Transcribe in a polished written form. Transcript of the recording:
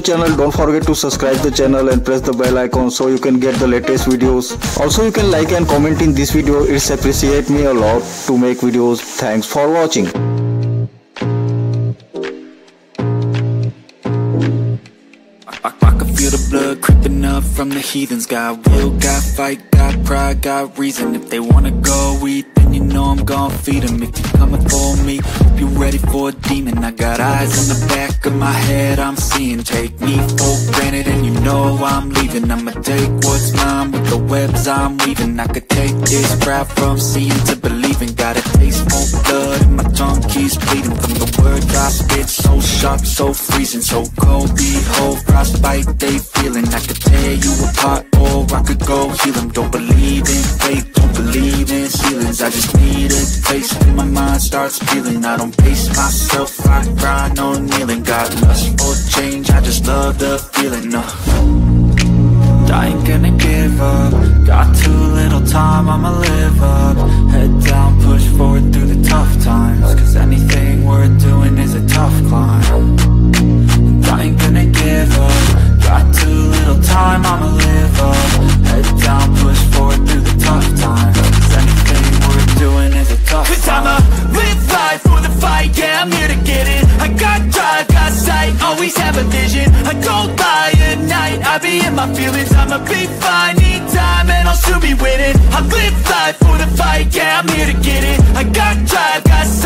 the channel, don't forget to subscribe the channel and press the bell icon so you can get the latest videos. Also you can like and comment in this video, it's appreciate me a lot to make videos. Thanks for watching. Feel the blood creeping up from the heathens. Got will, got fight, got pride, got reason. If they wanna go eat, then you know I'm gon' feed them. If you're coming for me, hope you're ready for a demon. I got eyes in the back of my head, I'm seeing. Take me for granted and you know I'm leaving. I'ma take what's mine with the webs I'm weaving. I could take this pride from seeing to believing. Got a taste for blood and my tongue keeps bleeding from the words I spit, so sharp, so freezing, so cold, behold, frostbite, feeling I could tear you apart or I could go heal them. Don't believe in faith, don't believe in ceilings. I just need a place when my mind starts feeling. I don't pace myself, I grind on kneeling. Got lust for change, I just love the feeling. I ain't gonna give up, got too little time, I'ma live up. Head down, push forward through the tough times, cause anything worth doing is a tough climb. And I ain't gonna give up, got too little time, I'ma live up. Head down, push forward through the tough times, cause anything worth doing is a tough time. Cause I'ma live life for the fight, yeah, I'm here to get it. I got drive, got sight, always have a vision. I don't lie at night, I be in my feelings. I'ma be fine, need time, and I'll soon be winning. I live life for the fight, yeah, I'm here to get it. I got drive, got sight,